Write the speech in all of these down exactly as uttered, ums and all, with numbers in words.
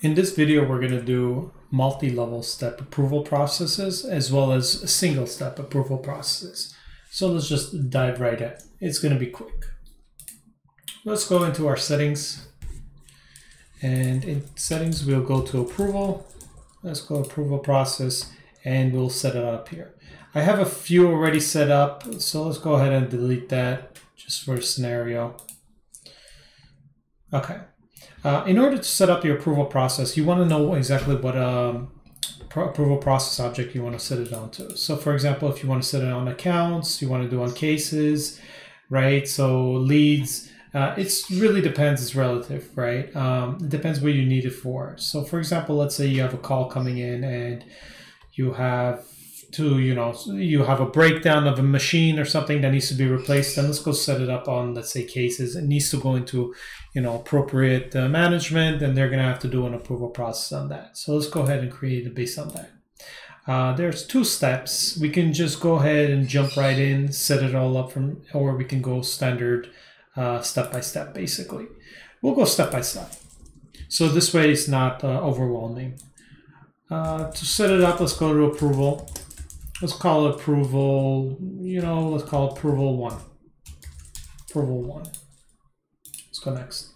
In this video, we're going to do multi-level step approval processes as well as single step approval processes. So let's just dive right in. It's going to be quick. Let's go into our settings, and in settings, we'll go to approval. Let's go approval process, and we'll set it up here. I have a few already set up, so let's go ahead and delete that just for a scenario. Okay. Uh, in order to set up your approval process, you want to know exactly what um, pro approval process object you want to set it onto. So for example, if you want to set it on accounts, you want to do on cases, right? So leads, uh, it's really depends, it's relative, right? Um, it depends what you need it for. So for example, let's say you have a call coming in and you have to, you know, you have a breakdown of a machine or something that needs to be replaced, then let's go set it up on, let's say, cases. It needs to go into, you know, appropriate uh, management, and they're going to have to do an approval process on that. So let's go ahead and create it based on that. Uh, there's two steps. We can just go ahead and jump right in, set it all up from, or we can go standard uh, step by step, basically. We'll go step by step. So this way it's not uh, overwhelming. Uh, to set it up, let's go to approval. Let's call it approval, you know, let's call it approval one. Approval one. Let's go next.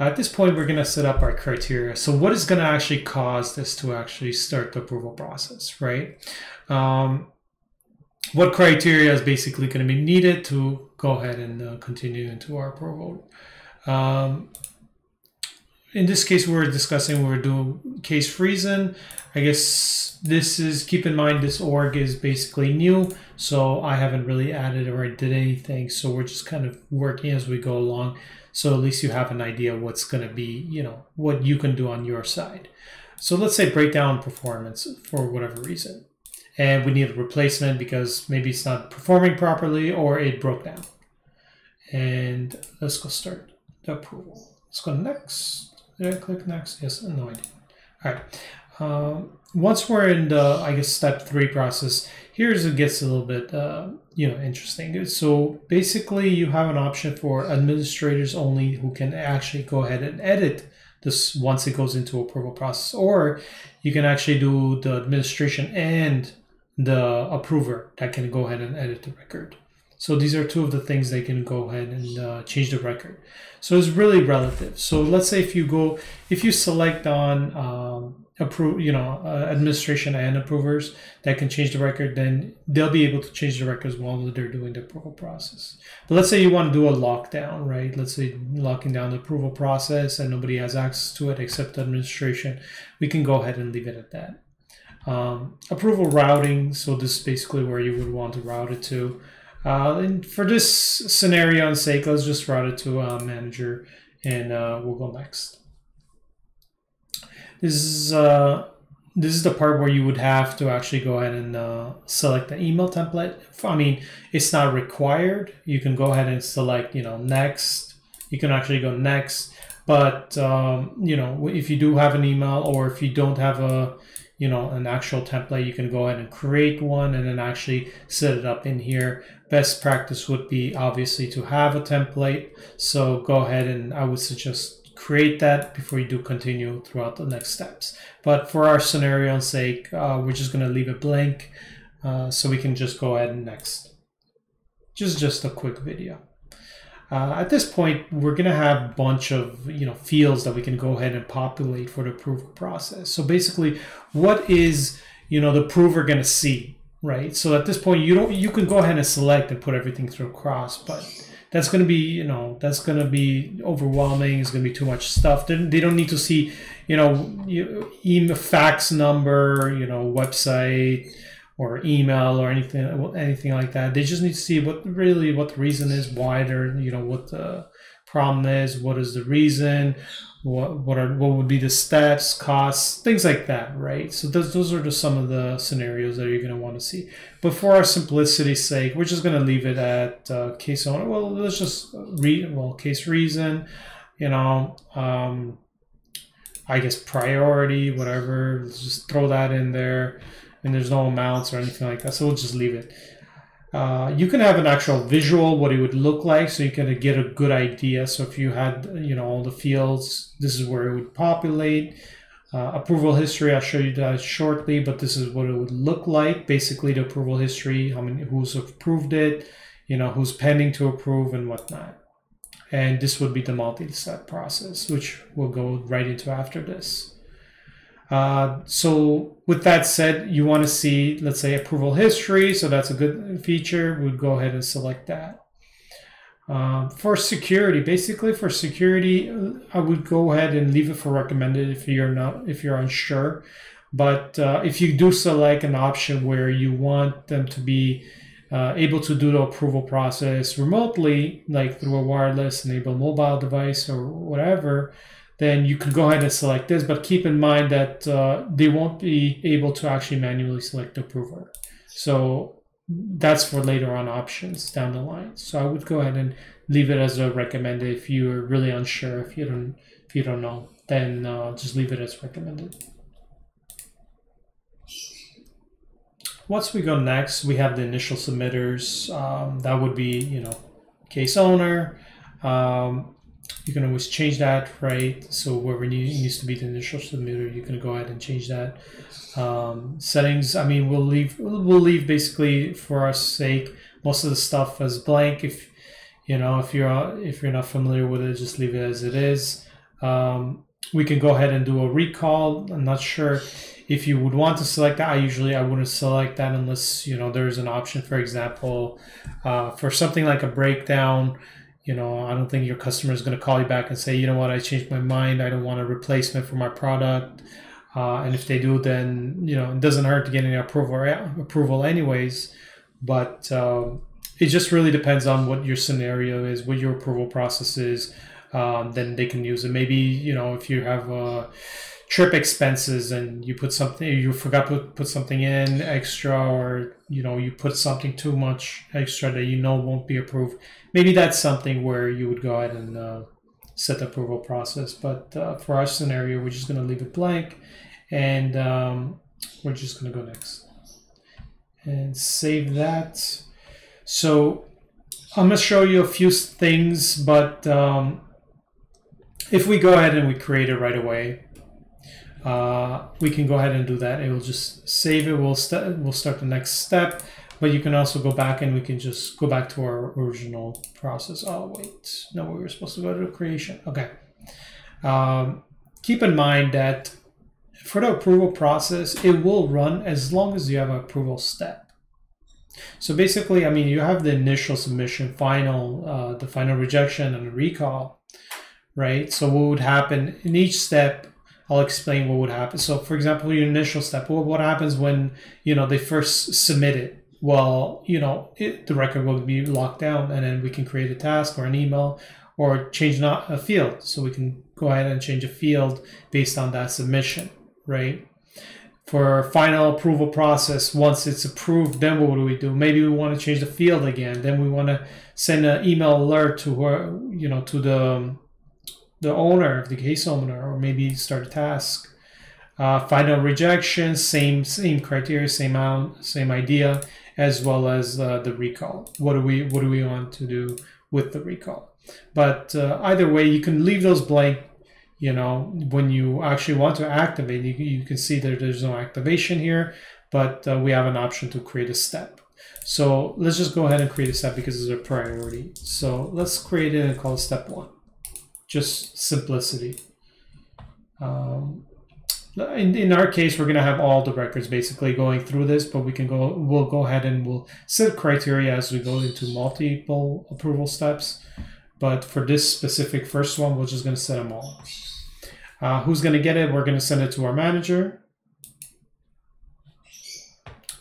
Uh, at this point, we're going to set up our criteria. So what is going to actually cause this to actually start the approval process, right? Um, what criteria is basically going to be needed to go ahead and uh, continue into our approval? Um, In this case, we were discussing, we were doing case freezing. I guess this is, keep in mind, this org is basically new, so I haven't really added or did anything. So we're just kind of working as we go along. So at least you have an idea what's going to be, you know, what you can do on your side. So let's say breakdown performance for whatever reason. And we need a replacement because maybe it's not performing properly or it broke down. And let's go start the approval. Let's go next. Did I click next? Yes, no I didn't. All right. Um, once we're in the, I guess, step three process, here's it gets a little bit, uh, you know, interesting. So basically you have an option for administrators only who can actually go ahead and edit this once it goes into approval process, or you can actually do the administration and the approver that can go ahead and edit the record. So these are two of the things they can go ahead and uh, change the record. So it's really relative. So let's say if you go, if you select on um, approve, you know, uh, administration and approvers that can change the record, then they'll be able to change the records while they're doing the approval process. But let's say you want to do a lockdown, right? Let's say locking down the approval process and nobody has access to it except administration. We can go ahead and leave it at that. Um, approval routing. So this is basically where you would want to route it to. Uh, and for this scenario's sake, let's just route it to uh, manager, and uh, we'll go next. This is uh, this is the part where you would have to actually go ahead and uh, select the email template. I mean, it's not required. You can go ahead and select, you know, next. You can actually go next, but um, you know, if you do have an email or if you don't have a you know, an actual template, you can go ahead and create one and then actually set it up in here. Best practice would be obviously to have a template. So go ahead and I would suggest create that before you do continue throughout the next steps. But for our scenario's sake, uh, we're just going to leave it blank uh, so we can just go ahead and next. Just, just a quick video. Uh, at this point, we're going to have a bunch of, you know, fields that we can go ahead and populate for the approval process. So basically, what is, you know, the approver going to see, right? So at this point, you don't, you can go ahead and select and put everything through cross, but that's going to be, you know, that's going to be overwhelming. It's going to be too much stuff. They, they don't need to see, you know, you, email, fax number, you know, website, or email or anything, anything like that. They just need to see what really what the reason is, why they're, you know, what the problem is, what is the reason, what what are what would be the steps, costs, things like that, right? So those those are just some of the scenarios that you're going to want to see. But for our simplicity's sake, we're just going to leave it at uh, case owner. Well, let's just read well case reason, you know. Um, I guess priority, whatever. Let's just throw that in there. And there's no amounts or anything like that, so we'll just leave it. Uh, you can have an actual visual, what it would look like, so you can get a good idea. So if you had, you know, all the fields, this is where it would populate. Uh, approval history, I'll show you that shortly, but this is what it would look like. Basically the approval history, how many, who's approved it, you know, who's pending to approve and whatnot. And this would be the multi-step process, which we'll go right into after this. Uh, so with that said, you want to see, let's say, approval history. So that's a good feature. We'd go ahead and select that. Um, for security, basically for security, I would go ahead and leave it for recommended if you're not, if you're unsure. But uh, if you do select an option where you want them to be uh, able to do the approval process remotely, like through a wireless enabled mobile device or whatever, then you can go ahead and select this, but keep in mind that uh, they won't be able to actually manually select the approver. So that's for later on options down the line. So I would go ahead and leave it as a recommended. If you're really unsure, if you don't, if you don't know, then uh, just leave it as recommended. Once we go next, we have the initial submitters. Um, that would be, you know, case owner. Um, You can always change that, right? So whoever needs to be the initial submitter, you can go ahead and change that. Um, settings, I mean, we'll leave we'll leave basically for our sake most of the stuff as blank. If you know, if you're if you're not familiar with it, just leave it as it is. Um, we can go ahead and do a recall. I'm not sure if you would want to select that. I usually I wouldn't select that unless, you know, there's an option. For example, uh, for something like a breakdown. You know, I don't think your customer is going to call you back and say, you know what, I changed my mind. I don't want a replacement for my product. Uh, and if they do, then, you know, it doesn't hurt to get any approval, approval anyways. But um, it just really depends on what your scenario is, what your approval process is. Um, then they can use it. Maybe, you know, if you have uh, trip expenses and you put something, you forgot to put something in extra, or, you know, you put something too much extra that you know won't be approved. Maybe that's something where you would go ahead and uh, set the approval process. But uh, for our scenario, we're just going to leave it blank, and um, we're just going to go next and save that. So I'm going to show you a few things, but um, if we go ahead and we create it right away, uh, we can go ahead and do that. It will just save it. We'll, st we'll start the next step, but you can also go back and we can just go back to our original process. Oh, wait, no, we were supposed to go to creation. Okay. Um, keep in mind that for the approval process, it will run as long as you have an approval step. So basically, I mean, you have the initial submission, final, uh, the final rejection, and the recall, right? So what would happen in each step? I'll explain what would happen. So for example, your initial step, well, what happens when, you know, they first submit it? Well, you know, it, the record will be locked down, and then we can create a task or an email or change not a field. So we can go ahead and change a field based on that submission, right? For final approval process, once it's approved, then what do we do? Maybe we want to change the field again. Then we want to send an email alert to her, you know, to the the owner, the case owner, or maybe start a task. Uh, final rejection, same same criteria, same out, same idea, as well as uh, the recall. What do we what do we want to do with the recall? But uh, either way, you can leave those blank. You know, when you actually want to activate, you, you can see that there's no activation here, but uh, we have an option to create a step. So let's just go ahead and create a step because it's a priority. So let's create it and call it step one, just simplicity. Um, in, in our case, we're gonna have all the records basically going through this, but we can go, we'll go ahead and we'll set criteria as we go into multiple approval steps. But for this specific first one, we're just gonna set them all. Uh, who's going to get it? We're going to send it to our manager.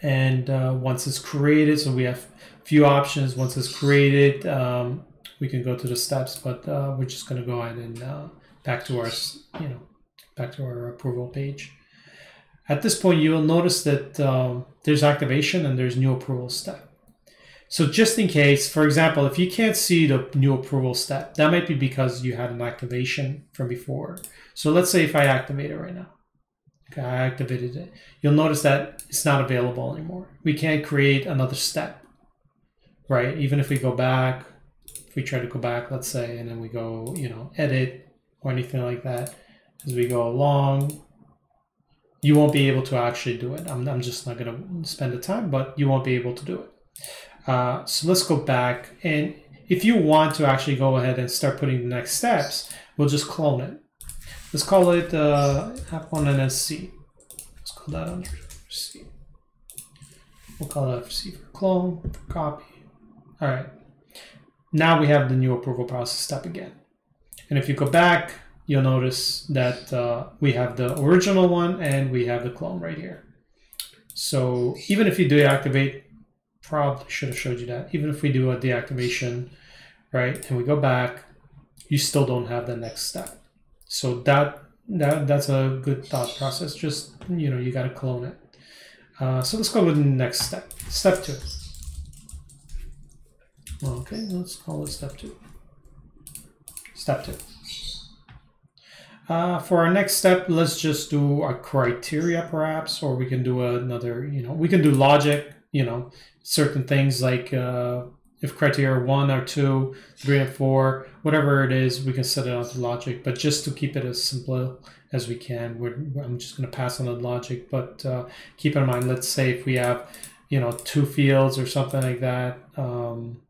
And uh, once it's created, so we have a few options. Once it's created, um, we can go to the steps, but uh, we're just going to go ahead and uh, back to our, you know, back to our approval page. At this point, you'll notice that um, there's activation and there's new approval step. So just in case, for example, if you can't see the new approval step, that might be because you had an activation from before. So let's say if I activate it right now, okay, I activated it. You'll notice that it's not available anymore. We can't create another step, right? Even if we go back, if we try to go back, let's say, and then we go, you know, edit or anything like that, as we go along, you won't be able to actually do it. I'm, I'm just not going to spend the time, but you won't be able to do it. Uh, so let's go back. And if you want to actually go ahead and start putting the next steps, we'll just clone it. Let's call it uh, app one N S C. Let's call that under C. We'll call that for C for clone, for copy. All right. Now we have the new approval process step again. And if you go back, you'll notice that uh, we have the original one and we have the clone right here. So even if you deactivate, probably should have showed you that. Even if we do a deactivation, right, and we go back, you still don't have the next step. So that, that that's a good thought process. Just, you know, you got to clone it. Uh, so let's go with the next step, step two. Okay, let's call it step two. Step two. Uh, for our next step, let's just do a criteria perhaps, or we can do another, you know, we can do logic, you know, certain things like uh, if criteria one or two, three and four, whatever it is, we can set it onto logic, but just to keep it as simple as we can, we're, I'm just going to pass on the logic, but uh, keep in mind, let's say if we have, you know, two fields or something like that, um,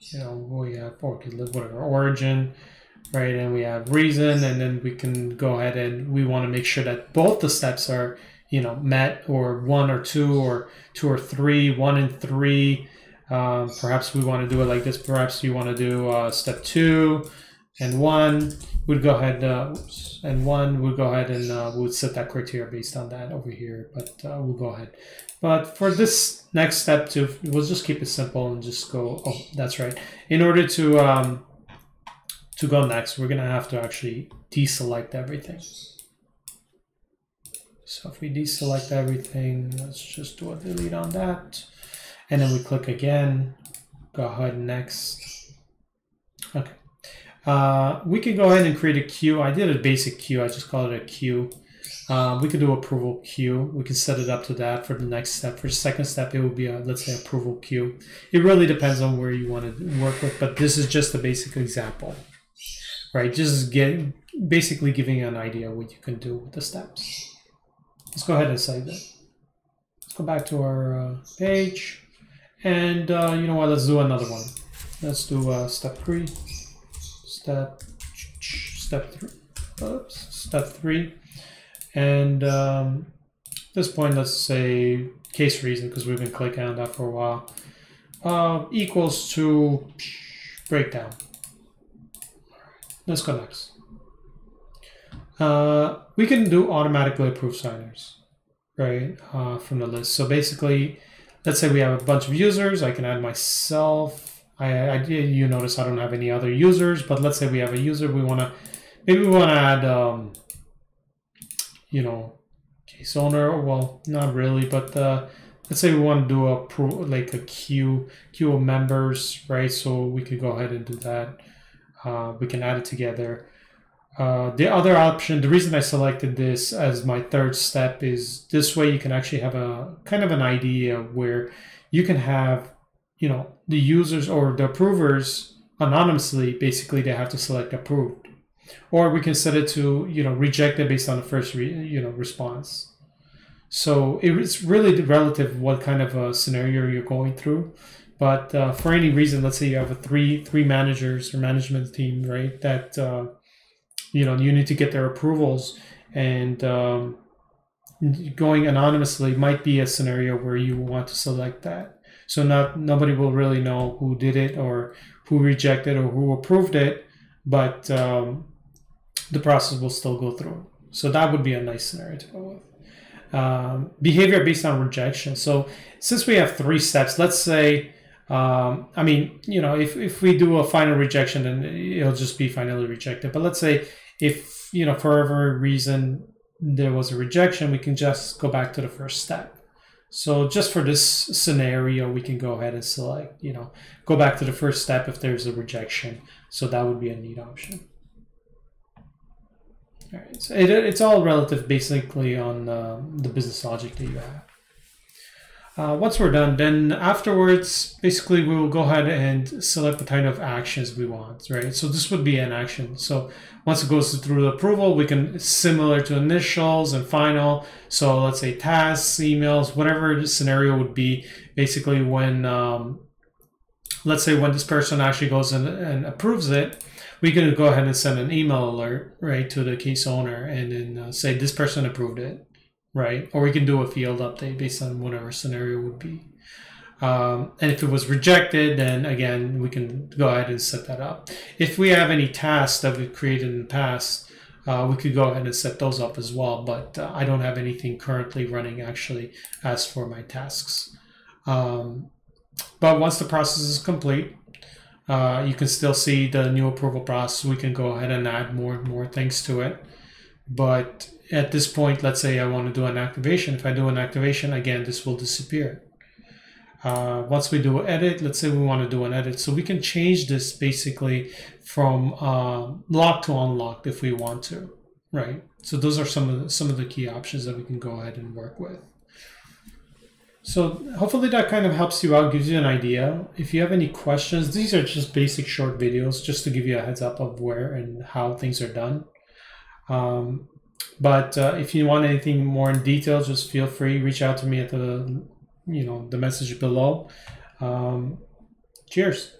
you know, we have, or whatever, origin, right, and we have reason, and then we can go ahead and we want to make sure that both the steps are, you know, met, or one or two, or two or three, one and three. Um, perhaps we want to do it like this. Perhaps you want to do uh, step two and one. We'd go ahead uh, oops, and one. We'll go ahead and uh, we'll set that criteria based on that over here. But uh, we'll go ahead. But for this next step, to we'll just keep it simple and just go. Oh, that's right. In order to um, to go next, we're gonna have to actually deselect everything. So if we deselect everything, let's just do a delete on that. And then we click again, go ahead next. Okay. Uh, we can go ahead and create a queue. I did a basic queue, I just call it a queue. Uh, we can do approval queue. We can set it up to that for the next step. For the second step, it will be a, let's say, approval queue. It really depends on where you want to work with, but this is just a basic example. Right, just getting, basically giving you an idea what you can do with the steps. Let's go ahead and save that. Let's go back to our uh, page. And uh, you know what, let's do another one. Let's do uh, step three, step, step three, oops, step three. And um, at this point, let's say case reason, because we've been clicking on that for a while, uh, equals to breakdown. Let's go next. Uh, we can do automatically approved signers, right, uh, from the list. So basically, let's say we have a bunch of users. I can add myself. I, I you notice I don't have any other users, but let's say we have a user. We want to, maybe we want to add, um, you know, case owner. Well, not really, but uh, let's say we want to do a pro, like a queue, queue of members, right? So we could go ahead and do that. Uh, we can add it together. Uh, the other option, the reason I selected this as my third step is this way you can actually have a kind of an idea where you can have, you know, the users or the approvers anonymously, basically they have to select approved. Or we can set it to, you know, rejected based on the first, re you know, response. So it's really relative what kind of a scenario you're going through. But uh, for any reason, let's say you have a three three managers or management team, right? That uh, you know you need to get their approvals, and um, going anonymously might be a scenario where you want to select that. So not nobody will really know who did it or who rejected or who approved it, but um, the process will still go through. So that would be a nice scenario to go with. Um, behavior based on rejection. So since we have three steps, let's say. Um, I mean, you know, if, if we do a final rejection, then it'll just be finally rejected. But let's say if, you know, for every reason there was a rejection, we can just go back to the first step. So just for this scenario, we can go ahead and select, you know, go back to the first step if there's a rejection. So that would be a neat option. All right. So it, it's all relative basically on uh, the business logic that you have. Uh, once we're done, then afterwards, basically we will go ahead and select the kind of actions we want, right? So this would be an action. So once it goes through the approval, we can, similar to initials and final, so let's say tasks, emails, whatever the scenario would be, basically when, um, let's say when this person actually goes in and approves it, we can go ahead and send an email alert, right, to the case owner and then uh, say this person approved it. Right, or we can do a field update based on whatever scenario would be. Um, and if it was rejected, then again, we can go ahead and set that up. If we have any tasks that we've created in the past, uh, we could go ahead and set those up as well, but uh, I don't have anything currently running actually as for my tasks. Um, but once the process is complete, uh, you can still see the new approval process. We can go ahead and add more and more things to it. But at this point, let's say I want to do an activation. If I do an activation, again, this will disappear. Uh, once we do an edit, let's say we want to do an edit. So we can change this basically from uh, locked to unlocked if we want to, right? So those are some of the, some of the key options that we can go ahead and work with. So hopefully that kind of helps you out, gives you an idea. If you have any questions, these are just basic short videos just to give you a heads up of where and how things are done. Um, but uh, if you want anything more in detail, just feel free, reach out to me at the, you know, the message below. Um, cheers.